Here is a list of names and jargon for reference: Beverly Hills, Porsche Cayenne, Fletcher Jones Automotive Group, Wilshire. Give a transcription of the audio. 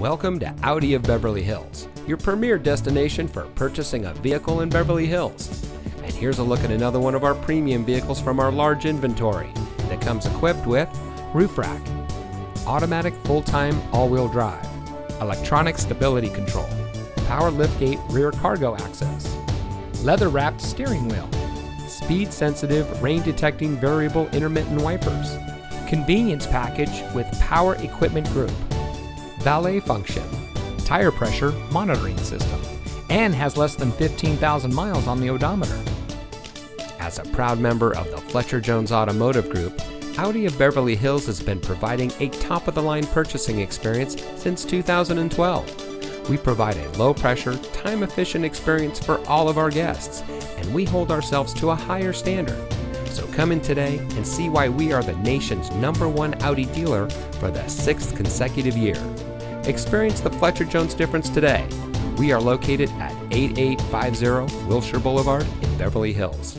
Welcome to Audi of Beverly Hills, your premier destination for purchasing a vehicle in Beverly Hills. And here's a look at another one of our premium vehicles from our large inventory that comes equipped with roof rack, automatic full-time all-wheel drive, electronic stability control, power liftgate rear cargo access, leather-wrapped steering wheel, speed-sensitive, rain-detecting variable intermittent wipers, convenience package with power equipment group, valet function, tire pressure monitoring system, and has less than 15,000 miles on the odometer. As a proud member of the Fletcher Jones Automotive Group, Audi of Beverly Hills has been providing a top-of-the-line purchasing experience since 2012. We provide a low-pressure, time-efficient experience for all of our guests, and we hold ourselves to a higher standard. So come in today and see why we are the nation's #1 Audi dealer for the 6th consecutive year. Experience the Fletcher Jones difference today. We are located at 8850 Wilshire Boulevard in Beverly Hills.